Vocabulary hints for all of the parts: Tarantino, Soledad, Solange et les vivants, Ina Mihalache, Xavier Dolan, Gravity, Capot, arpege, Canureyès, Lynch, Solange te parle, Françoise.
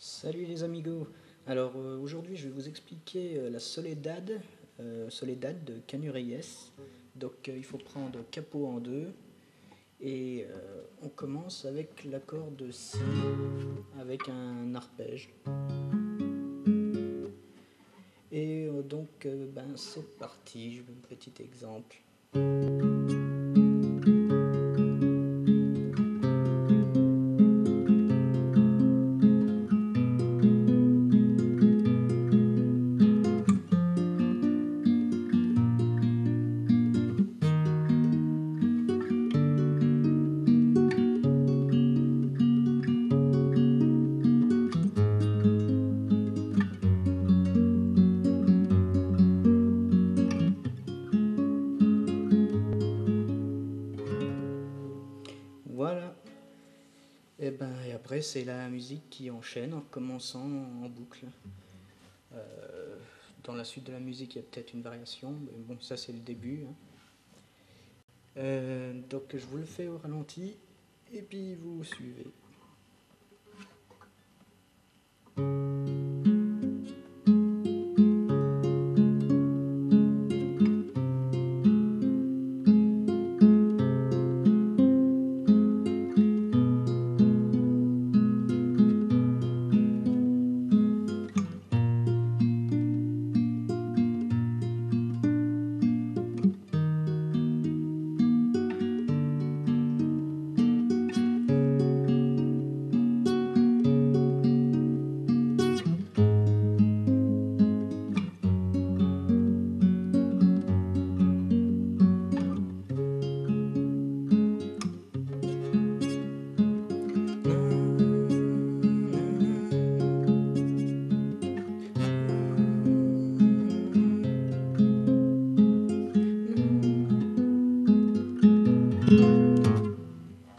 Salut les amigos. Alors aujourd'hui je vais vous expliquer la Soledad, de Canureyès. Donc il faut prendre Capot en deux et on commence avec l'accord de Si avec un arpège. Et donc c'est parti, je vais un petit exemple. Voilà. Et après c'est la musique qui enchaîne en commençant en boucle. Dans la suite de la musique il y a peut-être une variation, mais bon ça c'est le début. Hein. Donc je vous le fais au ralenti et puis vous suivez.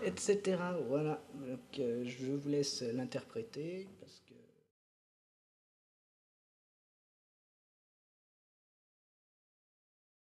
Etc. Voilà, donc je vous laisse l'interpréter.